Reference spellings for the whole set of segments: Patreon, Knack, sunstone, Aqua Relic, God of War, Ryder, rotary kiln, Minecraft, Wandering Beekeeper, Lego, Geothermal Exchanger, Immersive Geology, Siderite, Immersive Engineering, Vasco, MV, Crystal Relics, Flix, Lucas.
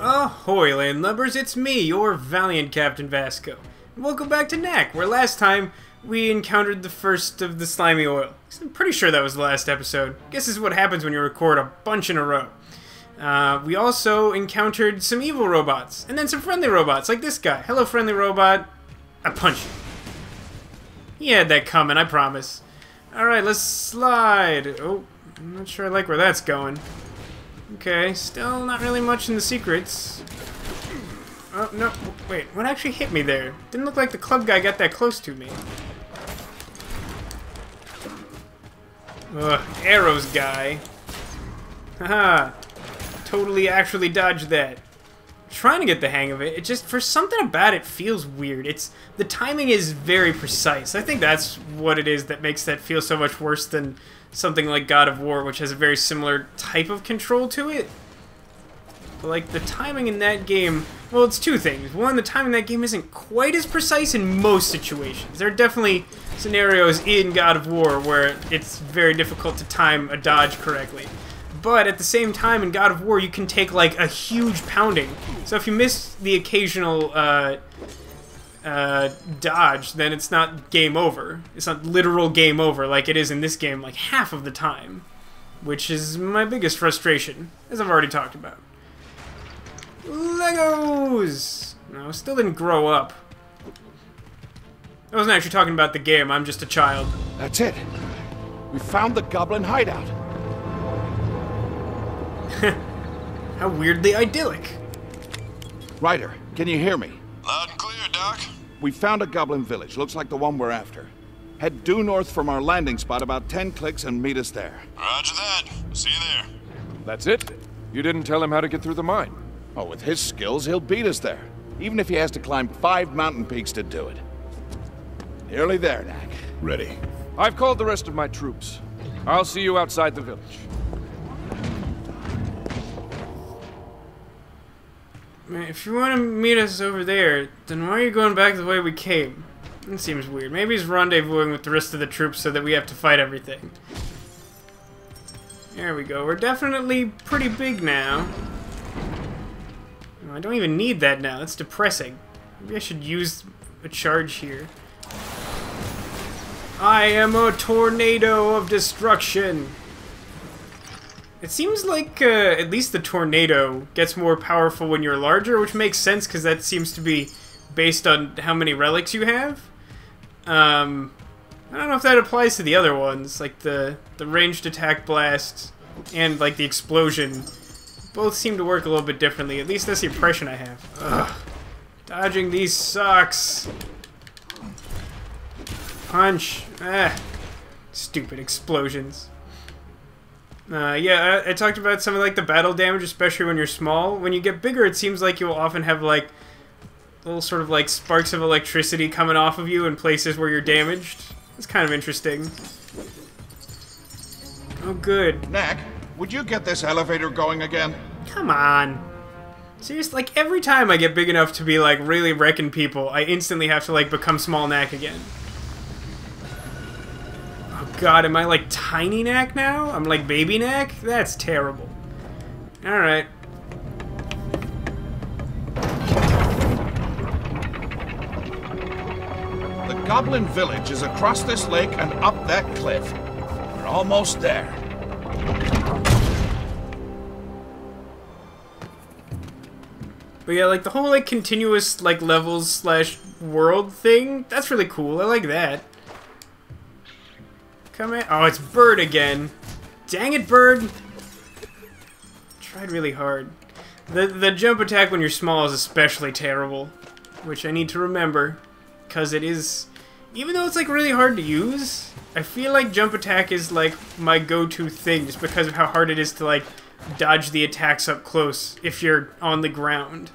Ahoy, landlubbers, it's me, your valiant Captain Vasco. And welcome back to Knack, where last time we encountered the first of the slimy oil. I'm pretty sure that was the last episode. I guess this is what happens when you record a bunch in a row. We also encountered some evil robots, and then some friendly robots, like this guy. Hello, friendly robot. I punch you. He had that coming, I promise. Alright, let's slide. Oh, I'm not sure I like where that's going. Okay, still not really much in the secrets. Oh, no. Wait, what actually hit me there? Didn't look like the club guy got that close to me. Ugh, arrows guy. Haha. Totally actually dodged that. Trying to get the hang of it. It just, for something about it, feels weird. It's, the timing is very precise. I think that's what it is that makes that feel so much worse than something like God of War, which has a very similar type of control to it. But, like, the timing in that game, well, it's two things. One, the timing in that game isn't quite as precise in most situations. There are definitely scenarios in God of War where it's very difficult to time a dodge correctly. But at the same time, in God of War, you can take, like, a huge pounding. So if you miss the occasional dodge, then it's not game over. It's not literal game over like it is in this game, like, half of the time. Which is my biggest frustration, as I've already talked about. Legos! No, still didn't grow up. I wasn't actually talking about the game, I'm just a child. That's it. We found the goblin hideout. How weirdly idyllic. Ryder, can you hear me? Loud and clear, Doc. We found a goblin village. Looks like the one we're after. Head due north from our landing spot about 10 clicks and meet us there. Roger that. See you there. That's it? You didn't tell him how to get through the mine? Oh, with his skills, he'll beat us there. Even if he has to climb 5 mountain peaks to do it. Nearly there, Knack. Ready. I've called the rest of my troops. I'll see you outside the village. If you want to meet us over there, then why are you going back the way we came? It seems weird. Maybe he's rendezvousing with the rest of the troops so that we have to fight everything. There we go. We're definitely pretty big now. I don't even need that now. That's depressing. Maybe I should use a charge here. I am a tornado of destruction. It seems like at least the tornado gets more powerful when you're larger, which makes sense because that seems to be based on how many relics you have. I don't know if that applies to the other ones, like the ranged attack blast and like the explosion. Both seem to work a little bit differently. At least that's the impression I have. Ugh. Dodging these sucks. Punch. Ah. Stupid explosions. Yeah, I talked about some of like the battle damage, especially when you're small. When you get bigger, it seems like you'll often have like little sort of like sparks of electricity coming off of you in places where you're damaged. It's kind of interesting. Oh, good. Knack, would you get this elevator going again? Come on. Seriously, like every time I get big enough to be like really wrecking people, I instantly have to like become small Knack again. God, am I like tiny Knack now? I'm like baby Knack? That's terrible. Alright. The goblin village is across this lake and up that cliff. We're almost there. But yeah, like the whole like continuous like levels slash world thing, that's really cool. I like that. Come in. Oh, it's Bird again. Dang it, Bird. Tried really hard. The jump attack when you're small is especially terrible, which I need to remember, because it is, even though it's like really hard to use, I feel like jump attack is like my go-to thing just because of how hard it is to like dodge the attacks up close if you're on the ground.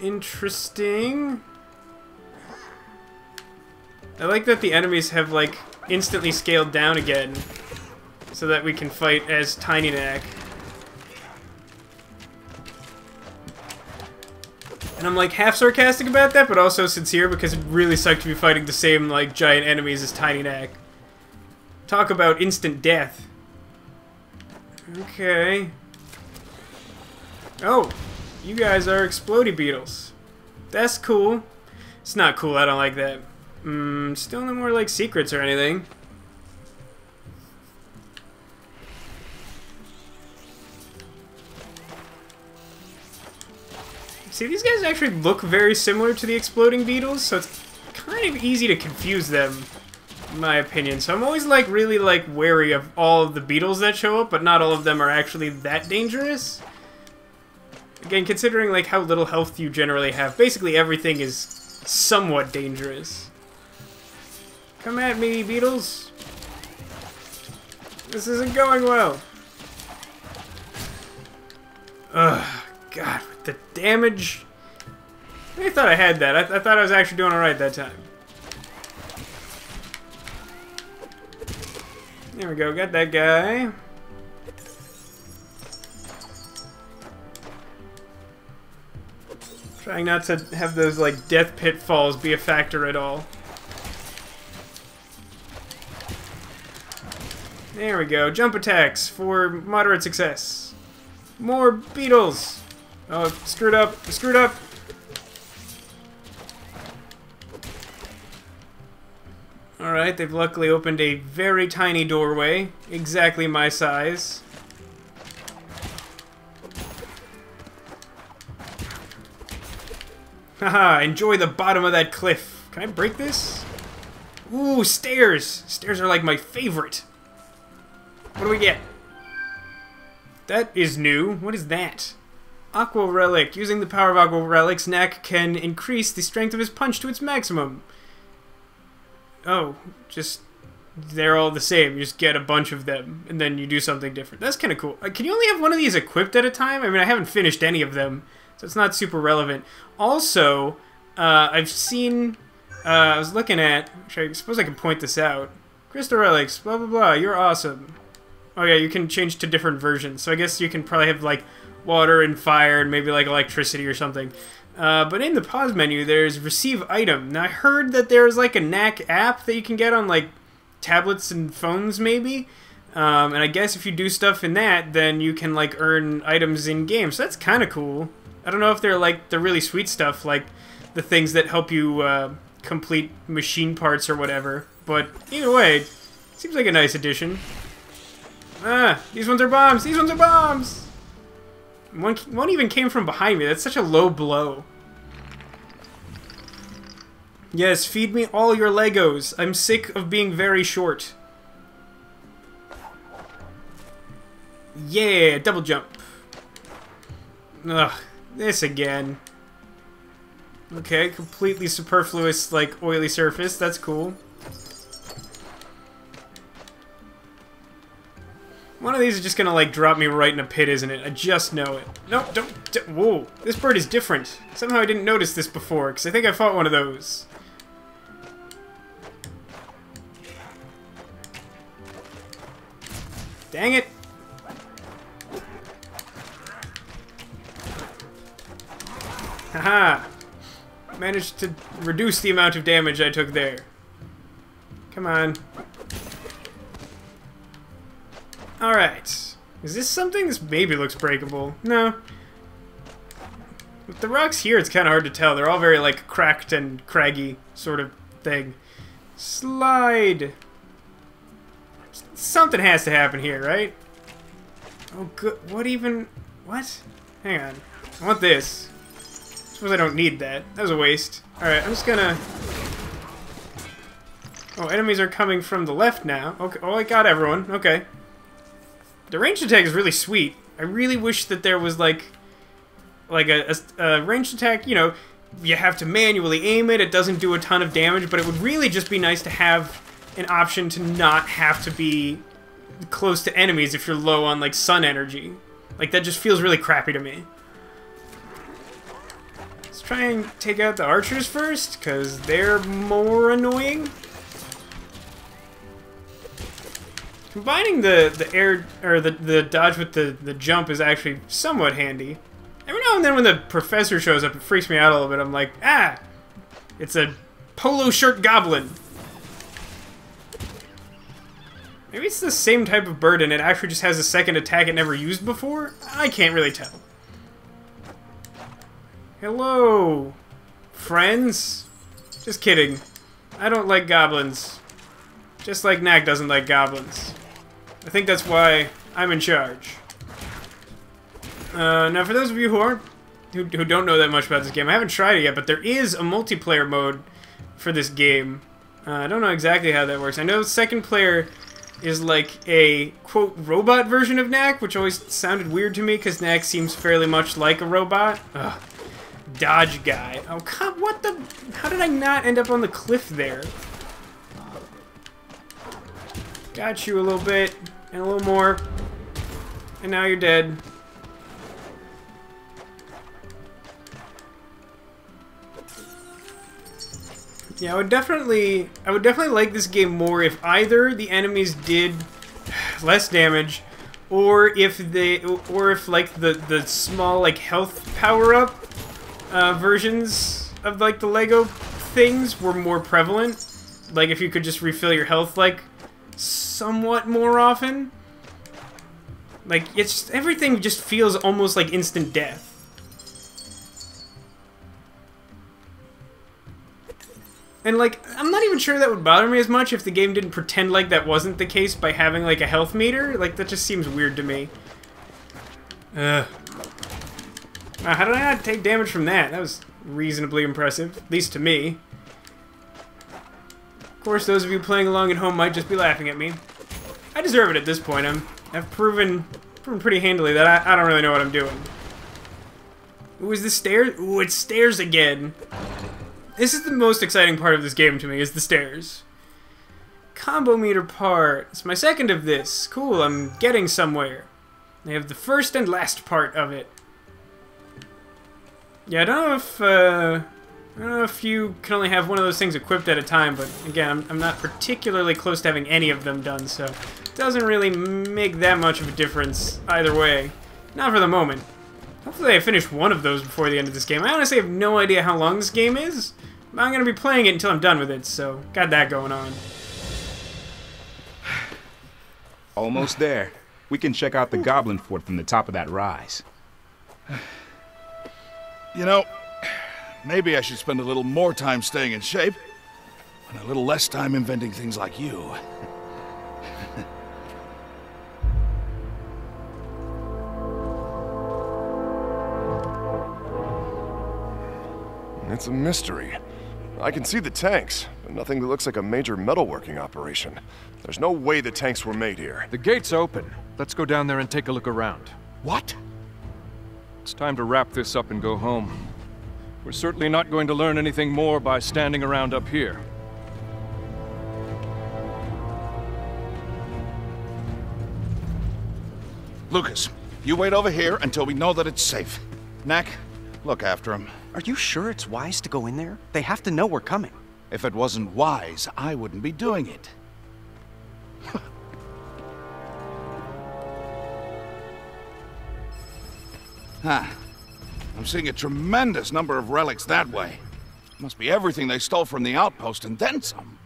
Interesting. I like that the enemies have, like, instantly scaled down again, so that we can fight as Tiny Knack. And I'm, like, half sarcastic about that, but also sincere, because it really sucked to be fighting the same, like, giant enemies as Tiny Knack. Talk about instant death. Okay. Oh, you guys are explodey beetles. That's cool. It's not cool, I don't like that. Still no more, like, secrets or anything. See, these guys actually look very similar to the exploding beetles, so it's kind of easy to confuse them, in my opinion. So I'm always, like, really, like, wary of all of the beetles that show up, but not all of them are actually that dangerous. Again, considering, like, how little health you generally have, basically everything is somewhat dangerous. Come at me, beetles. This isn't going well. Ugh, God, with the damage. I thought I had that. I thought I was actually doing alright that time. There we go, got that guy. Trying not to have those, like, death pitfalls be a factor at all. There we go. Jump attacks for moderate success. More beetles! Oh, screwed up. Screwed up! Alright, they've luckily opened a very tiny doorway. Exactly my size. Haha, enjoy the bottom of that cliff. Can I break this? Ooh, stairs! Stairs are, like, my favorite. What do we get? That is new. What is that? Aqua Relic. Using the power of Aqua Relics, Knack can increase the strength of his punch to its maximum. Oh, just... they're all the same. You just get a bunch of them, and then you do something different. That's kind of cool. Can you only have one of these equipped at a time? I mean, I haven't finished any of them, so it's not super relevant. Also, I've seen... I was looking at... I suppose I can point this out. Crystal Relics, blah blah blah, you're awesome. Oh yeah, you can change to different versions, so I guess you can probably have, like, water and fire and maybe, like, electricity or something. But in the pause menu, there's receive item. Now, I heard that there's, like, a Knack app that you can get on, like, tablets and phones, maybe? And I guess if you do stuff in that, then you can, like, earn items in-game, so that's kind of cool. I don't know if they're, like, the really sweet stuff, like, the things that help you, complete machine parts or whatever. But either way, seems like a nice addition. Ah, these ones are bombs! These ones are bombs! One even came from behind me. That's such a low blow. Yes, feed me all your Legos. I'm sick of being very short. Yeah, double jump. Ugh, this again. Okay, completely superfluous, like, oily surface. That's cool. One of these is just gonna, like, drop me right in a pit, isn't it? I just know it. No, don't whoa, this bird is different. Somehow I didn't notice this before, because I think I fought one of those. Dang it! Haha! Managed to reduce the amount of damage I took there. Come on. Alright. Is this something? This maybe looks breakable. No. With the rocks here, it's kind of hard to tell. They're all very, like, cracked and craggy sort of thing. Slide! Something has to happen here, right? Oh, good. What even? What? Hang on. I want this. I suppose I don't need that. That was a waste. Alright, I'm just gonna... Oh, enemies are coming from the left now. Okay. Oh, I got everyone. Okay. The ranged attack is really sweet. I really wish that there was, like a ranged attack, you know, you have to manually aim it, it doesn't do a ton of damage, but it would really just be nice to have an option to not have to be close to enemies if you're low on, like, sun energy. Like, that just feels really crappy to me. Let's try and take out the archers first, because they're more annoying. Combining the air or the dodge with the jump is actually somewhat handy. Every now and then when the professor shows up, it freaks me out a little bit. I'm like, ah! It's a polo shirt goblin. Maybe it's the same type of bird and it actually just has a second attack it never used before? I can't really tell. Hello, friends? Just kidding. I don't like goblins. Just like Knack doesn't like goblins. I think that's why I'm in charge. Now for those of you who don't know that much about this game, I haven't tried it yet, but there is a multiplayer mode for this game. I don't know exactly how that works. I know second player is like a, quote, robot version of Knack, which always sounded weird to me, because Knack seems fairly much like a robot. Ugh. Dodge guy. Oh, God, what the... How did I not end up on the cliff there? Got you a little bit, and a little more, and now you're dead. Yeah, I would definitely like this game more if either the enemies did less damage, or if like the small like health power up versions of like the Lego things were more prevalent. Like if you could just refill your health like somewhat more often. Like it's just, everything just feels almost like instant death. And, like, I'm not even sure that would bother me as much if the game didn't pretend like that wasn't the case by having, like, a health meter. Like, that just seems weird to me. Ugh. Wow, how did I not take damage from that? That was reasonably impressive. At least to me. Of course, those of you playing along at home might just be laughing at me. I deserve it at this point. I've proven pretty handily that I don't really know what I'm doing. Ooh, is this stairs? Ooh, it's stairs again. This is the most exciting part of this game to me, is the stairs. Combo meter part. It's my second of this. Cool, I'm getting somewhere. They have the first and last part of it. Yeah, I don't know if you can only have one of those things equipped at a time, but again, I'm not particularly close to having any of them done, so it doesn't really make that much of a difference either way. Not for the moment. Hopefully I finish one of those before the end of this game. I honestly have no idea how long this game is. I'm going to be playing it until I'm done with it, so got that going on. Almost there. We can check out the Goblin Fort from the top of that rise. You know, maybe I should spend a little more time staying in shape, and a little less time inventing things like you. It's a mystery. I can see the tanks, but nothing that looks like a major metalworking operation. There's no way the tanks were made here. The gate's open. Let's go down there and take a look around. What? It's time to wrap this up and go home. We're certainly not going to learn anything more by standing around up here. Lucas, you wait over here until we know that it's safe. Knack, look after him. Are you sure it's wise to go in there? They have to know we're coming. If it wasn't wise, I wouldn't be doing it. Huh. I'm seeing a tremendous number of relics that way. Must be everything they stole from the outpost and then some.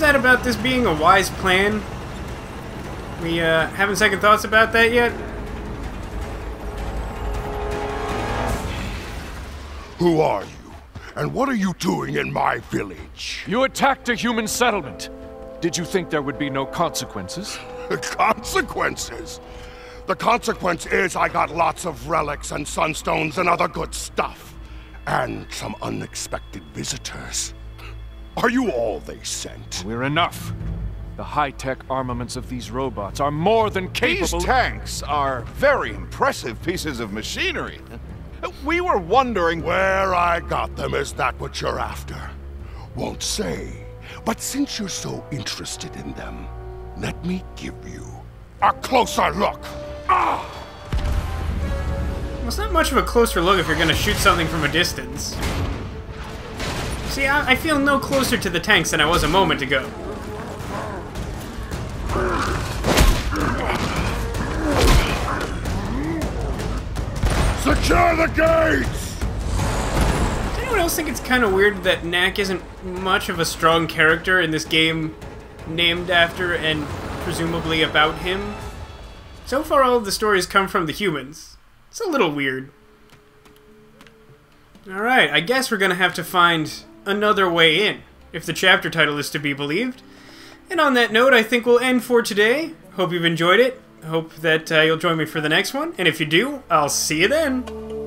That about this being a wise plan? We having second thoughts about that yet? Who are you? And what are you doing in my village? You attacked a human settlement. Did you think there would be no consequences? Consequences? The consequence is I got lots of relics and sunstones and other good stuff. And some unexpected visitors. Are you all they sent? We're enough. The high-tech armaments of these robots are more than capable. These tanks are very impressive pieces of machinery. We were wondering where I got them. Is that what you're after? Won't say. But since you're so interested in them, let me give you a closer look. Ah! Well, it's not much of a closer look if you're going to shoot something from a distance. See, I feel no closer to the tanks than I was a moment ago. Secure the gates! Does anyone else think it's kind of weird that Knack isn't much of a strong character in this game named after and presumably about him? So far all of the stories come from the humans. It's a little weird. Alright, I guess we're gonna have to find another way in, if the chapter title is to be believed. And on that note, I think we'll end for today. Hope you've enjoyed it. Hope that you'll join me for the next one. And if you do, I'll see you then.